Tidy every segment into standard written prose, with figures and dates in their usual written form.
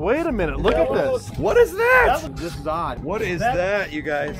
Wait a minute, look at this. What is that? This is odd. What is that, you guys?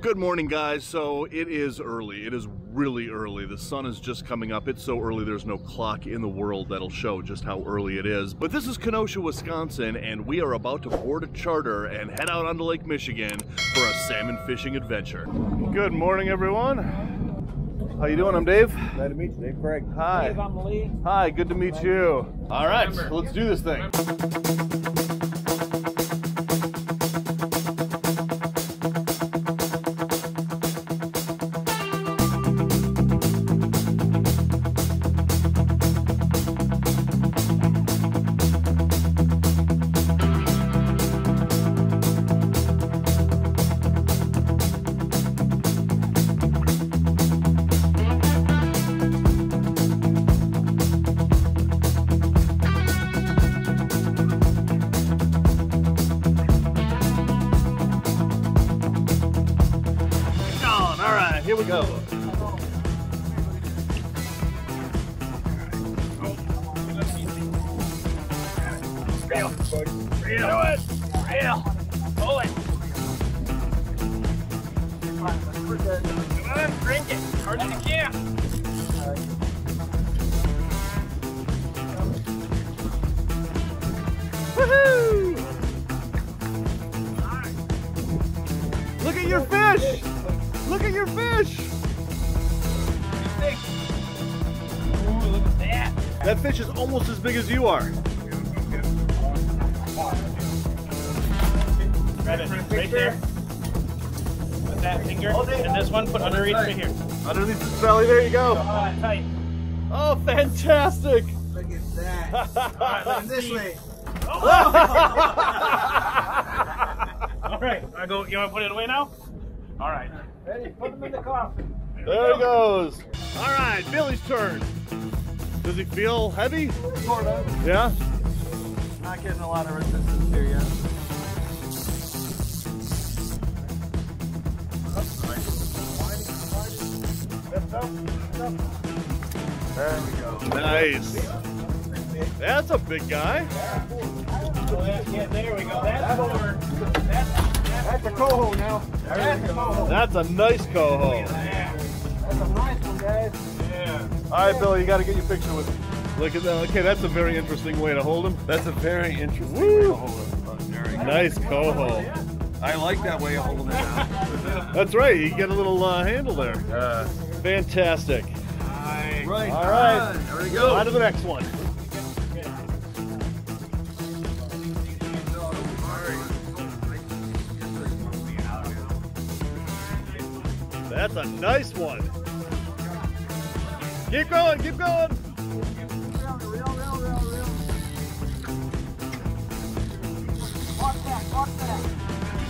Good morning, guys. So it is early. It is really early. The sun is just coming up. It's so early there's no clock in the world that'll show just how early it is. But this is Kenosha, Wisconsin, and we are about to board a charter and head out onto Lake Michigan for a salmon fishing adventure. Good morning, everyone. How you doing? I'm Dave. Glad to meet you, Dave Craig. Hi. Dave, I'm Lee. Hi, good to meet you. All right, let's do this thing. Here we go. Reel. Reel it. Reel. Pull it. Come on, drink it. Hard as you can. Woohoo! Look at your fish. Look at your fish! Ooh, look at that! That fish is almost as big as you are. Grab it right there. With that finger. And this one, put underneath right here. Underneath this belly, there you go. Oh, fantastic! Look at that. Alright, this way. Alright, you want to put it away now? Alright. Ready, put him in the coffin. There he goes. All right, Billy's turn. Does he feel heavy? Sort of. Yeah? Not getting a lot of resistance here yet. There we go. Nice. That's a big guy. Yeah, there we go. That's over. That's a coho now. That's a coho. That's a nice coho. That's a nice one, guys. Yeah. All right, Billy, you got to get your picture with him. Look at that. Okay, that's a very interesting way to hold him. That's a very interesting way to hold him. Very nice coho. I like that way of holding it now. That's right. You get a little handle there. Fantastic. Nice. Right. All right. There we go. On to the next one. That's a nice one. Keep going, keep going. Walk back, walk back.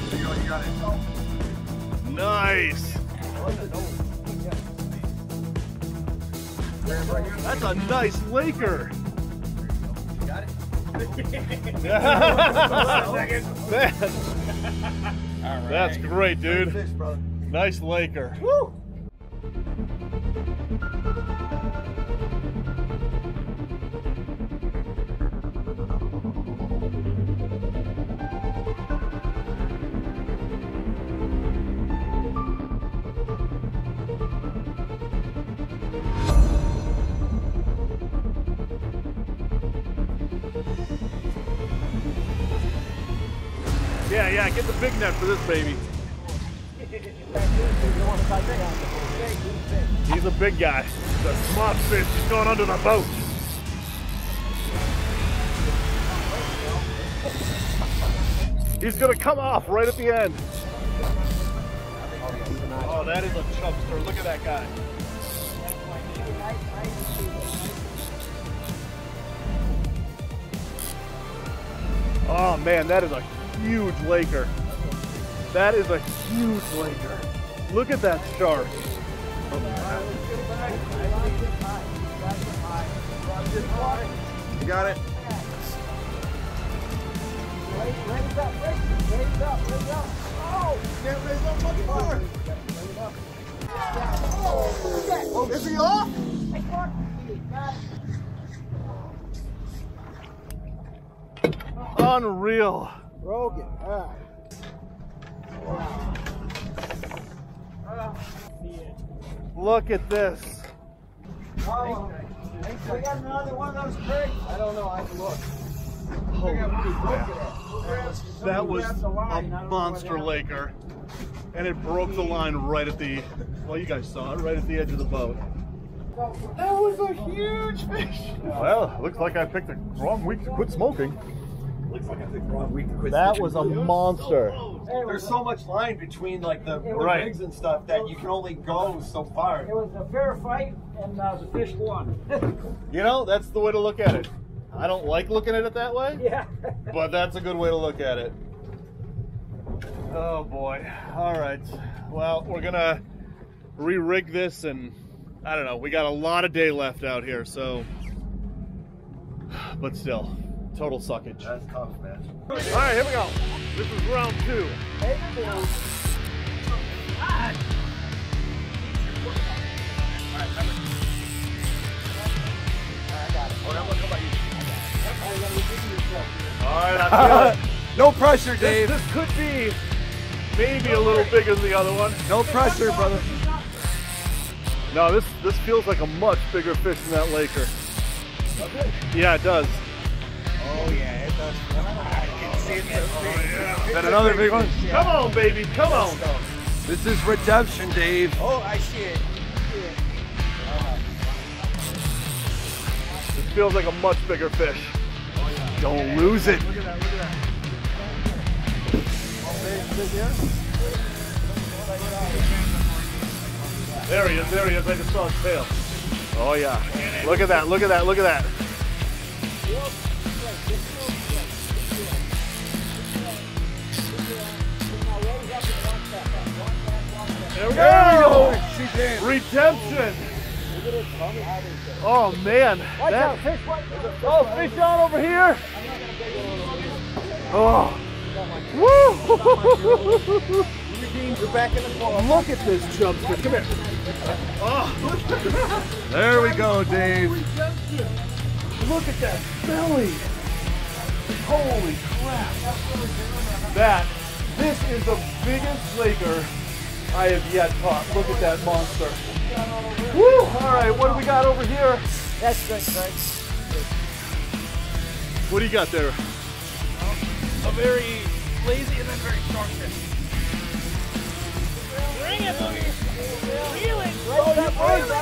There you go, you got it. Nice. That's a nice laker. You got it? Man. That's great, dude. Nice laker. Woo! Yeah, yeah, get the big net for this baby. He's a big guy. The smart fish is going under the boat. He's going to come off right at the end. Oh, that is a chubster. Look at that guy. Oh, man, that is a huge laker. That is a huge laker. Look at that shark. You got it. Raise up, raise up, raise up. Oh, you can't raise up. Is he off? Unreal. Rogan. All right. Look at this. Oh, we got another one of those creeks. I don't know. I can look. Holy crap. That was a monster laker. And it broke the line right at the, well, you guys saw it, right at the edge of the boat. That was a huge fish. Well, looks like I picked the wrong week to quit smoking. Looks like I picked the wrong week to quit smoking. That was a monster. There's so much line between like the rigs and stuff that you can only go so far. It was a fair fight and the fish won. You know, that's the way to look at it. I don't like looking at it that way, yeah. But that's a good way to look at it. Oh boy. All right. Well, we're going to re-rig this and I don't know. We got a lot of day left out here, so, but still, total suckage. That's tough, man. All right, here we go. This is round 2. Hey, all right, I feel it. No pressure, Dave. This could be maybe a little bigger than the other one. No pressure, brother. No, this feels like a much bigger fish than that laker. Okay. Yeah, it does. Oh yeah, it does. I can see it. Is that another big one? Yeah. Come on, baby, come on. This is redemption, Dave. Oh, I see it. This feels like a much bigger fish. Oh, yeah. Don't lose it. Look at that, look at that. There he is, there he is. I just saw his tail. Oh yeah. Look at that, look at that, look at that. There we go! Redemption! Oh man. Oh, fish on over here! Oh! Woo! You're back in the ball. Look at this jumpsuit. Come here. Oh. There we go, Dave. Look at that belly. Holy crap. That, this is the biggest laker I have yet caught. Look at that monster. Woo! All right, what do we got over here? That's good, guys. What do you got there? A very lazy and then very strong fish. Bring it, Boogie! Feel it! Stop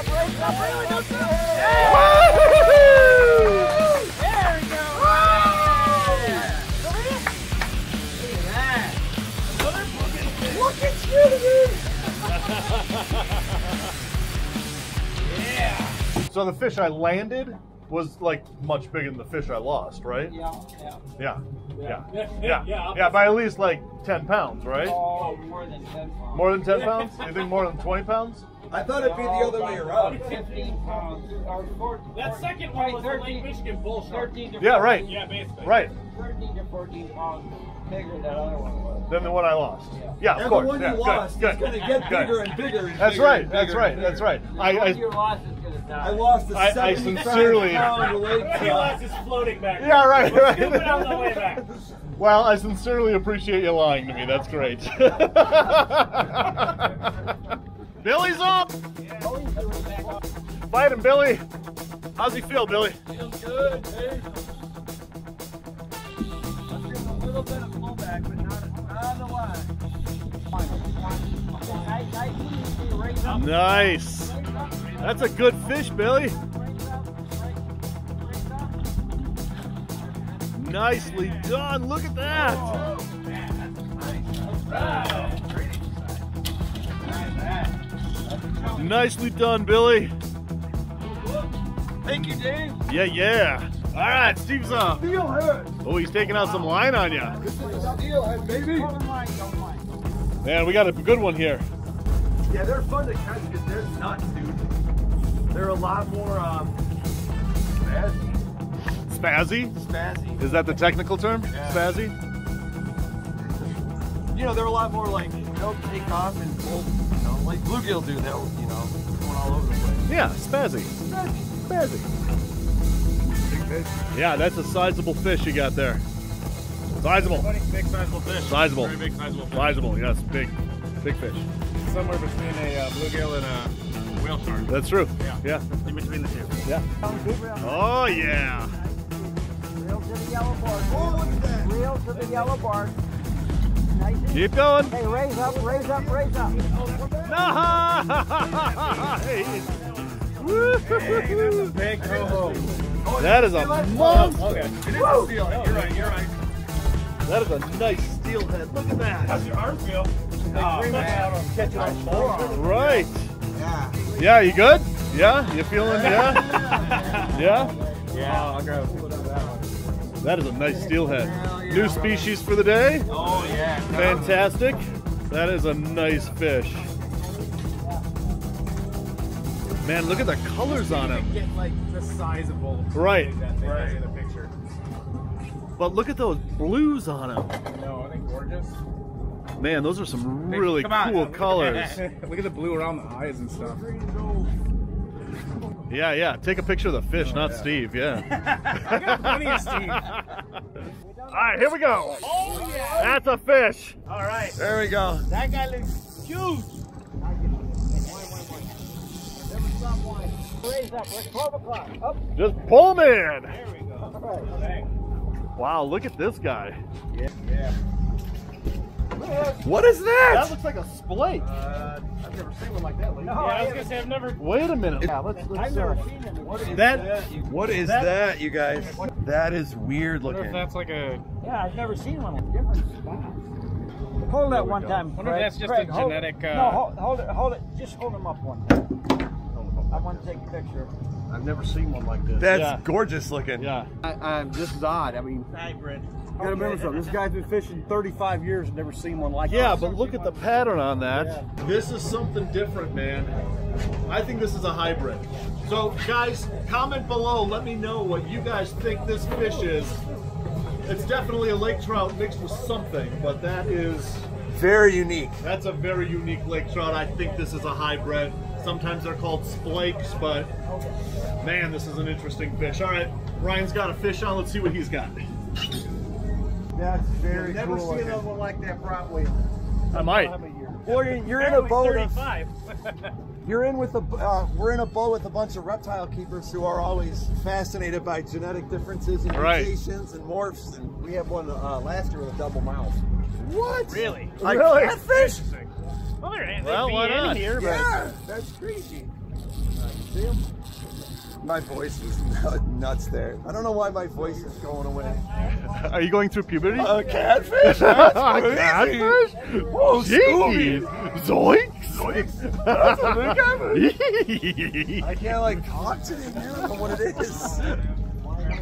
reeling! Don't do it! There we go! Look at that! Another fucking fish! Look at you, dude! Yeah! So the fish I landed was like much bigger than the fish I lost, right? Yeah, by at least like 10 pounds, right? Oh, more than 10 pounds. More than 10 pounds? You think more than 20 pounds? I thought it'd be the other way around. 15 pounds. Or 14, that second one was 13, Lake Michigan bull shark. 13 to 14, yeah, right. Yeah, basically. Right. 13 to 14 pounds bigger than that other one was. Than the one I lost. Yeah, of course. The one you lost is going to get bigger and bigger. That's right, that's right, that's right. I lost the 75-pound lake trout. He lost his floating back. Yeah, right. Scoop it on the way back. Well, I sincerely appreciate you lying to me. That's great. Billy's up. Yeah. Bite him, Billy. How's he feel, Billy? Feels good, dude. I'm feeling a little bit of pullback, but not a lot. Nice. That's a good fish, Billy. Nicely done. Look at that. Oh, man, that's nice. Wow. Nicely done, Billy. Thank you, Dave. Yeah. All right, Steve's up. Steelhead. Oh, he's taking out some line on you. This is a steelhead, baby. Man, we got a good one here. Yeah, they're fun to catch because they're nuts, dude. They're a lot more spazzy. Spazzy? Spazzy. Is that the technical term? Yeah. Spazzy? You know, they're a lot more like, they'll take off and pull, you know, like bluegill do. They'll, you know, going all over the place. Yeah, spazzy. Big fish. Yeah, that's a sizable fish you got there. Sizable. Big sizable fish. Sizable. Very big sizable fish. Sizable, yes, big fish. Somewhere between a bluegill and a whale shark. That's true. Yeah. In between the two. Yeah. Oh yeah. Reel to the yellow bark. Oh, look at that. Reel to the yellow bark. Nice. Keep going. Hey, raise up, raise up, raise up. Nice. Hey, that's a big coho. That is a monster. Okay. It is a seal. You're right. You're right. That is a nice steelhead. Look at that. How's your arm feel? Oh, man. Catching on forearm. Right. Yeah. Yeah, you good? Yeah? You feeling, yeah? Yeah? Yeah. I'll grab a look at that one. That is a nice steelhead. New species for the day. Oh, yeah. Fantastic. That is a nice fish. Man, look at the colors on him. You can get, like, the sizable. Right. Right. But look at those blues on them. No, aren't they gorgeous? Man, those are some really cool colors. Look at the blue around the eyes and stuff. Yeah, yeah. Take a picture of the fish, not Steve. Yeah. I got plenty of Steve. All right, here we go. Oh, yeah. That's a fish. All right. There we go. That guy looks huge. Never stop whining. Raise up. We're 12 o'clock. Up. Just pull him in. There we go. All right. Okay. Wow, look at this guy. Yeah, yeah. What is that? That looks like a splake. I've never seen one like that. Lady. No, yeah, I was going to say I've never. Wait a minute. Yeah, let's I've never seen it. What is that, you guys? That is weird looking. I wonder if that's like a... Yeah, I've never seen one. Different. Hold that one time, I wonder if that's just Craig, a genetic... No, hold it. Just hold him up one time. I want to take a picture of him. I've never seen one like this. That's gorgeous looking. Yeah. This is odd. I mean, hybrid. You gotta remember something. This guy's been fishing 35 years and never seen one like this. Yeah, but look at the pattern on that. Yeah. This is something different, man. I think this is a hybrid. So, guys, comment below. Let me know what you guys think this fish is. It's definitely a lake trout mixed with something, but that is... Very unique. That's a very unique lake trout. I think this is a hybrid. Sometimes they're called splakes, but man, this is an interesting fish. All right, Ryan's got a fish on. Let's see what he's got. That's very cool. You'll never see another one like that probably. I might. Well, you're in a boat of... You're in with a... we're in a boat with a bunch of reptile keepers who are always fascinated by genetic differences and mutations and morphs. And we have one last year with a double mouth. What? Really? Like, really? That fish? Well, they're in here, but... Yeah, that's crazy. See them? My voice is nuts there. I don't know why my voice is going away. Are you going through puberty? Catfish? That's crazy. Catfish? Whoa, Scooby. Zoinks. Zoinks. That's a big catfish. I can't, like, talk to the dude on what it is.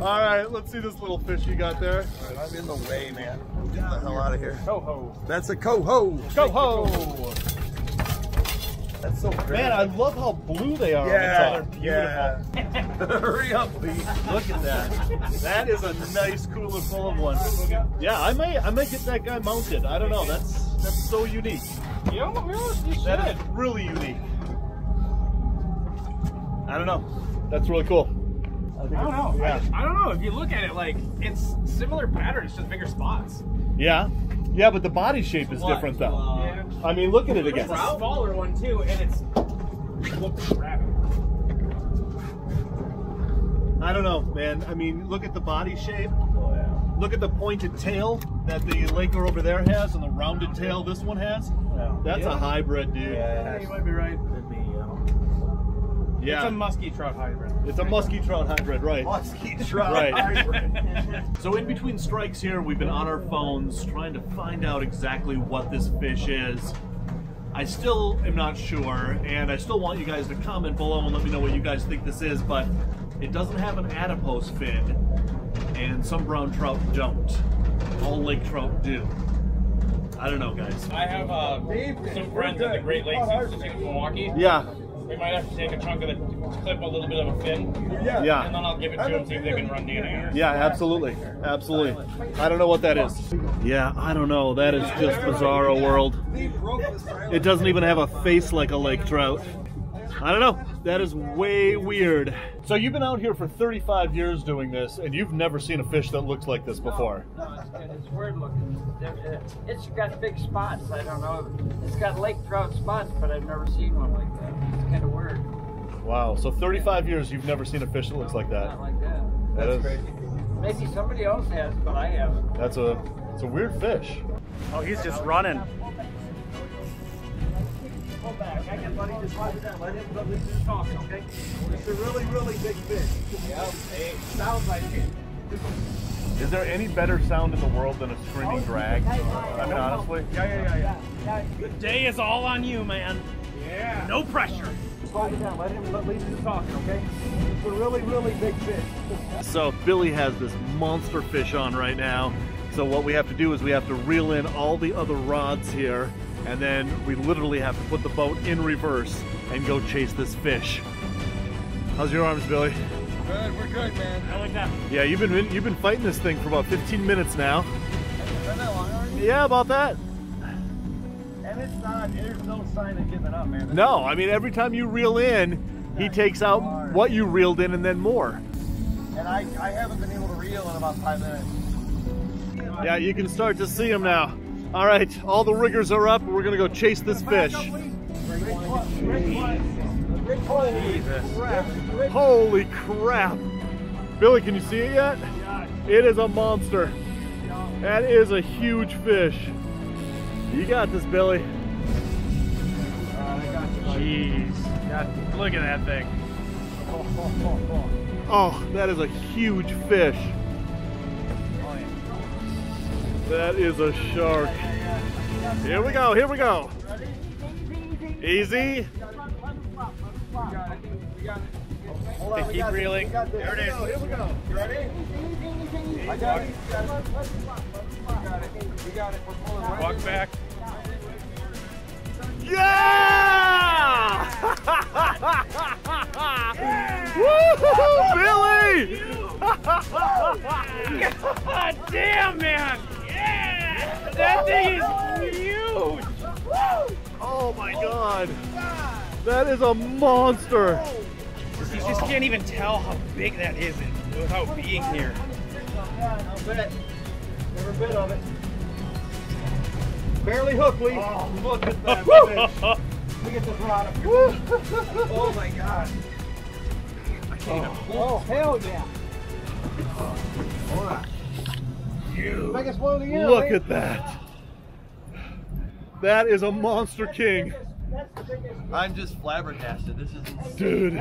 All right, let's see this little fish you got there. All right, I'm in the way, man. Get the hell out of here. Coho. That's a coho. Coho. That's so pretty. Man, I love how blue they are. Yeah, they're beautiful. Yeah. Hurry up, please. Look at that. That is a nice cooler full of one. Yeah, I may get that guy mounted. I don't know. That's so unique. You almost should. That is really unique. I don't know. That's really cool. I don't know. Yeah. I don't know. If you look at it, like, it's similar patterns, just bigger spots. Yeah. Yeah, but the body shape is different, though. Yeah. I mean, look at it again. It's a smaller one, too, and it's... I don't know, man. I mean, look at the body shape. Oh, yeah. Look at the pointed tail that the laker over there has and the rounded tail this one has. Yeah. That's a hybrid, dude. Yeah, you might be right. Yeah. It's a musky trout hybrid. It's a musky trout hybrid, right. Musky trout hybrid. So in between strikes here, we've been on our phones trying to find out exactly what this fish is. I still am not sure, and I still want you guys to comment below and let me know what you guys think this is, but it doesn't have an adipose fin, and some brown trout don't. All lake trout do. I don't know, guys. I have some friends at the Great Lakes Institute in Milwaukee. Yeah. We might have to take a chunk of the clip, a little bit of a fin. Yeah. And then I'll give it to them, see if they can run DNA. Yeah, absolutely. Absolutely. I don't know what that is. Yeah, I don't know. That is just bizarro world. It doesn't even have a face like a lake trout. I don't know. That is way weird. So you've been out here for 35 years doing this, and you've never seen a fish that looks like this before. No, it's good. It's weird looking. It's got big spots. I don't know. It's got lake trout spots, but I've never seen one like that. It's kind of weird. Wow. So 35 years, you've never seen a fish that looks like that. Not like that. That's crazy. Maybe somebody else has, but I haven't. It's a weird fish. Oh, he's just running. Pull back. I can let him just watch that. Let him just talk, okay? It's a really, really big fish. Yeah. It sounds like it. Is there any better sound in the world than a screaming drag? I mean, honestly. Yeah. The day is all on you, man. Yeah. No pressure. Quiet down. Let him just talk, okay? It's a really, really big fish. So Billy has this monster fish on right now. So what we have to do is we have to reel in all the other rods here, and then we literally have to put the boat in reverse and go chase this fish. How's your arms, Billy? Good, we're good, man. I like that. Yeah, you've been fighting this thing for about 15 minutes now. Not that long, aren't you? Yeah, about that. And there's no sign of giving up, man. No, I mean, every time you reel in, he takes out what you reeled in and then more. And I haven't been able to reel in about 5 minutes. Yeah, you can start to see him now. All right, all the riggers are up. We're going to go chase this fish. Holy crap. Billy, can you see it yet? It is a monster. That is a huge fish. You got this, Billy. Jeez. Look at that thing. Oh, that is a huge fish. That is a shark. Here we go, here we go. Easy. Keep reeling. There it is. Here we go. You ready? I got it. We got it. We're pulling right. Walk back. Yeah! Woo-hoo-hoo, Billy! God damn, man! That thing is huge! Oh my god! That is a monster! You just can't even tell how big that is without being here. I'll bet. Never bit of it. Barely hooked, Lee. Oh, look at that fish. Look at this rod up here. Oh my god. I can't even pull. Oh, hell yeah. Hold on. Look at that. That is a monster king. I'm just flabbergasted. This is dude.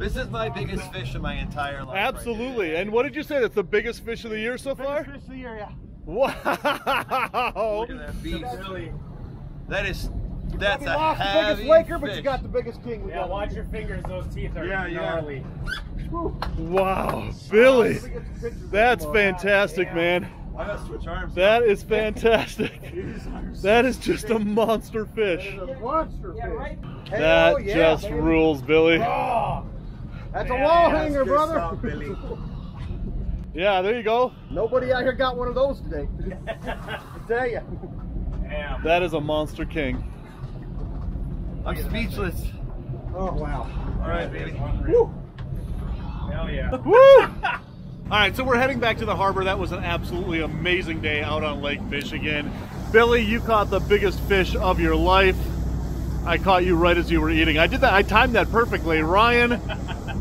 This is my biggest fish of my entire life. Absolutely. And what did you say? That's the biggest fish of the year so far? Biggest fish of the year, yeah. Wow. Look at that beast. That's a heavy fish. But you got the biggest king. Yeah, watch your fingers. Those teeth are gnarly. Wow, Billy, that's fantastic, man. I gotta switch arms. That is fantastic. That is just a monster fish. That just rules, Billy. That's a wall hanger, brother. Yeah, there you go. Nobody out here got one of those today. I tell you. That is a monster king. I'm speechless. Oh, wow. All right, baby. Woo. Hell yeah. Woo! Alright, so we're heading back to the harbor. That was an absolutely amazing day out on Lake Michigan. Billy, you caught the biggest fish of your life. I caught you right as you were eating. I did that. I timed that perfectly. Ryan,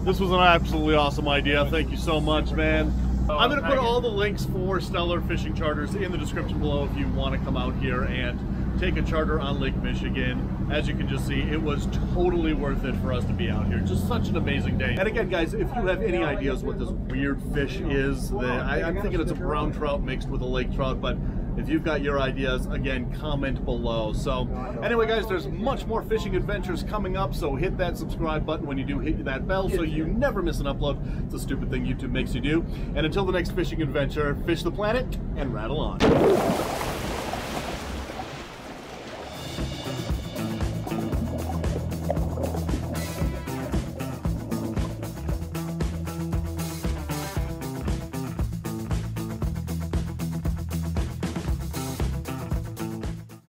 this was an absolutely awesome idea. Thank you so much, man. I'm going to put all the links for Stellar Fishing Charters in the description below if you want to come out here and take a charter on Lake Michigan. As you can just see, it was totally worth it for us to be out here. Just such an amazing day. And again, guys, if you have any ideas what this weird fish is, I'm thinking it's a brown trout mixed with a lake trout, but if you've got your ideas, again, comment below. So anyway, guys, there's much more fishing adventures coming up, so hit that subscribe button. When you do, hit that bell so you never miss an upload. It's a stupid thing YouTube makes you do. And until the next fishing adventure, fish the planet and rattle on.